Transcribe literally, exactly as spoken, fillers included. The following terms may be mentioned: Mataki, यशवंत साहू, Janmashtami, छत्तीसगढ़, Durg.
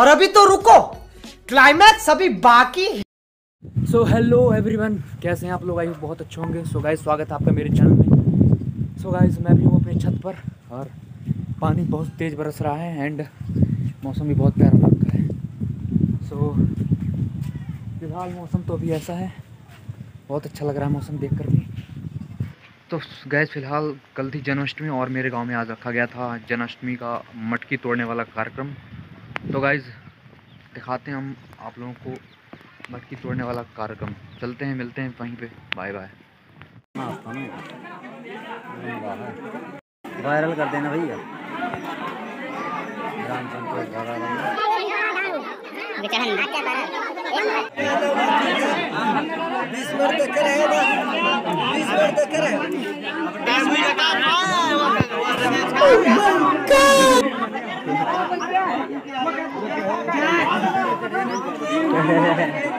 और अभी तो रुको, क्लाइमैक्स अभी बाकी है। सो हेलो एवरीवन, कैसे हैं आप लोग? आई होप बहुत अच्छे होंगे। सो गाइस, स्वागत है आपका मेरे चैनल में। सो गाइस, मैं भी हूँ अपनी छत पर और पानी बहुत तेज़ बरस रहा है एंड मौसम भी बहुत प्यारा लग रहा है। सो फिलहाल मौसम तो अभी ऐसा है, बहुत अच्छा लग रहा है मौसम देख कर भी। तो गैस फिलहाल कल थी जन्माष्टमी और मेरे गांव में आज रखा गया था जन्माष्टमी का मटकी तोड़ने वाला कार्यक्रम। तो गैस दिखाते हैं हम आप लोगों को मटकी तोड़ने वाला कार्यक्रम। चलते हैं, मिलते हैं वहीं पे। Bye bye. वायरल कर देना भैया। Oh my God!